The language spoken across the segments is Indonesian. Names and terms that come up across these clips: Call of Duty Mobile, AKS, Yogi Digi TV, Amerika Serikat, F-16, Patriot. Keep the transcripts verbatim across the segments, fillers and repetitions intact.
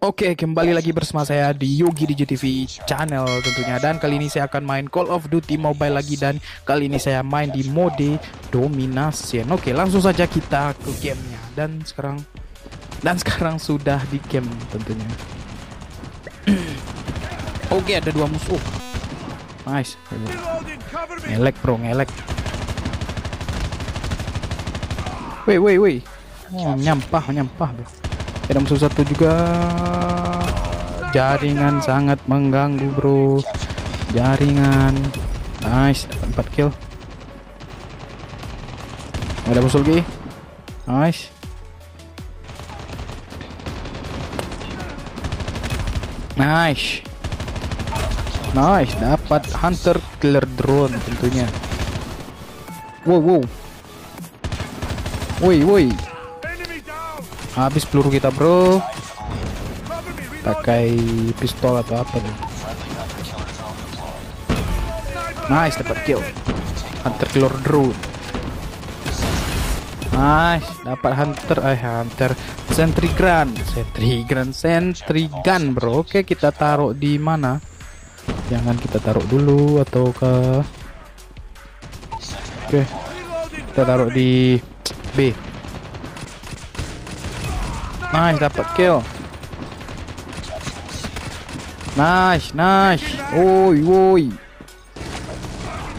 Oke, kembali lagi bersama saya di Yogi Digi T V channel tentunya. Dan kali ini saya akan main Call of Duty Mobile lagi. Dan kali ini saya main di mode dominasi. Oke, langsung saja kita ke gamenya. Dan sekarang Dan sekarang sudah di game tentunya. Oke, ada dua musuh. Nice. Ngelek bro, ngelek. Woi, woi, woi. Oh, nyampah, nyampah bro. Ada musuh satu juga. Jaringan sangat mengganggu bro. Jaringan. Nice, dapat empat kill. Ada musuh lagi. Nice. Nice. Nice, dapat hunter killer drone tentunya. Wow, wow. Woi, woi. Habis peluru kita bro, pakai pistol atau apa nih? Nice, dapat kill hunter killer drone. Nice, dapat hunter eh hunter sentry gun sentry gun sentry gun bro. Oke, kita taruh di mana? Jangan kita taruh dulu atau ke oke, kita taruh di B. Nice, dapat kill. Nice, nice. Oi, oi.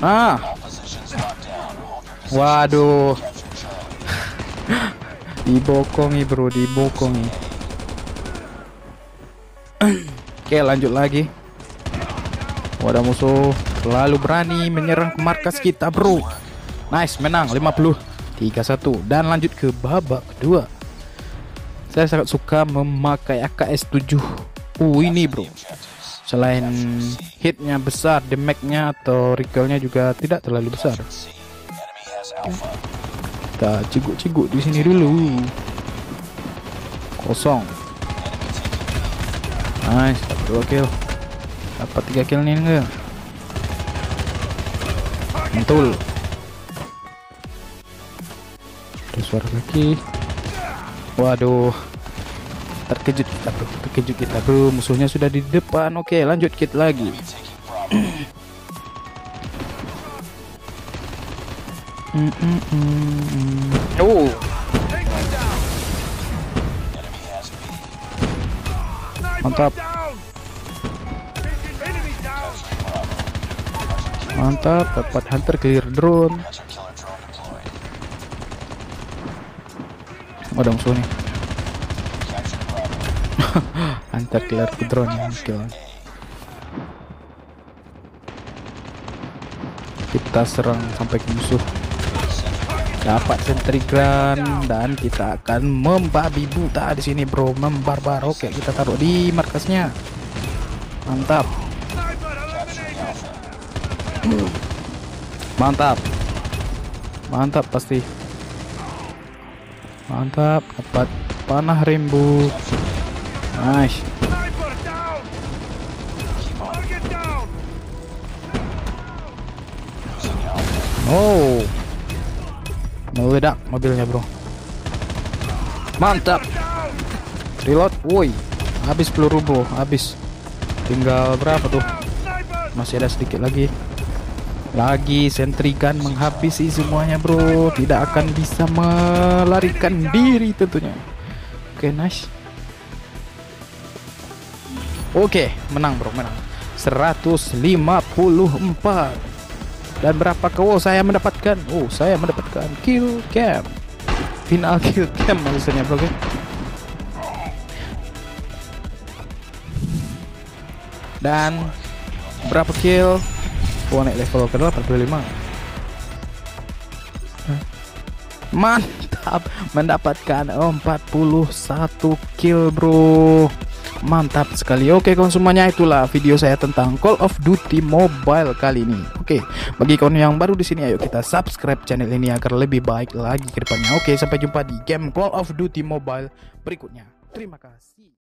Ah. Waduh. Dibokongi bro, dibokongi. Oke, lanjut lagi. Oh, ada musuh terlalu berani menyerang ke markas kita bro. Nice, menang lima puluh tiga satu. Dan lanjut ke babak kedua. Saya sangat suka memakai A K S tujuh uh, ini bro. Selain hitnya besar, damage-nya atau recoil-nya juga tidak terlalu besar. Kita ciguk-ciguk di sini dulu. Kosong. Nice, dua kill. Dapat tiga kill nih enggak? Mantul. Ada suara lagi. Waduh, terkejut kita bro, terkejut kita bro, musuhnya sudah di depan. Oke, lanjut kita lagi. mm -mm -mm. Oh, mantap, mantap, dapat hunter clear drone. Oh, ada musuh nih. Hunter killer drone yang kill. Kita serang sampai ke musuh. Dapat sentry gun dan kita akan membabi buta di sini bro, membarbar. Oke, kita taruh di markasnya. Mantap. Mantap. Mantap pasti. Mantap, dapat panah rembu. Nice. Oh, meledak mobilnya bro. Mantap. Reload, woi. Habis peluru bro, habis. Tinggal berapa tuh? Masih ada sedikit lagi. Lagi sentry gun menghabisi semuanya bro, tidak akan bisa melarikan diri tentunya. Oke, nice. Oke, menang bro, menang seratus lima puluh empat. Dan berapa kau saya mendapatkan? Oh, saya mendapatkan kill cam. Final kill cam maksudnya bro. Dan berapa kill? Gua naik level ke delapan puluh lima. Mantap, mendapatkan empat puluh satu kill bro. Mantap sekali. Oke kawan semuanya, itulah video saya tentang Call of Duty Mobile kali ini. Oke, bagi kawan yang baru di sini, ayo kita subscribe channel ini agar lebih baik lagi ke depannya. Oke, sampai jumpa di game Call of Duty Mobile berikutnya. Terima kasih.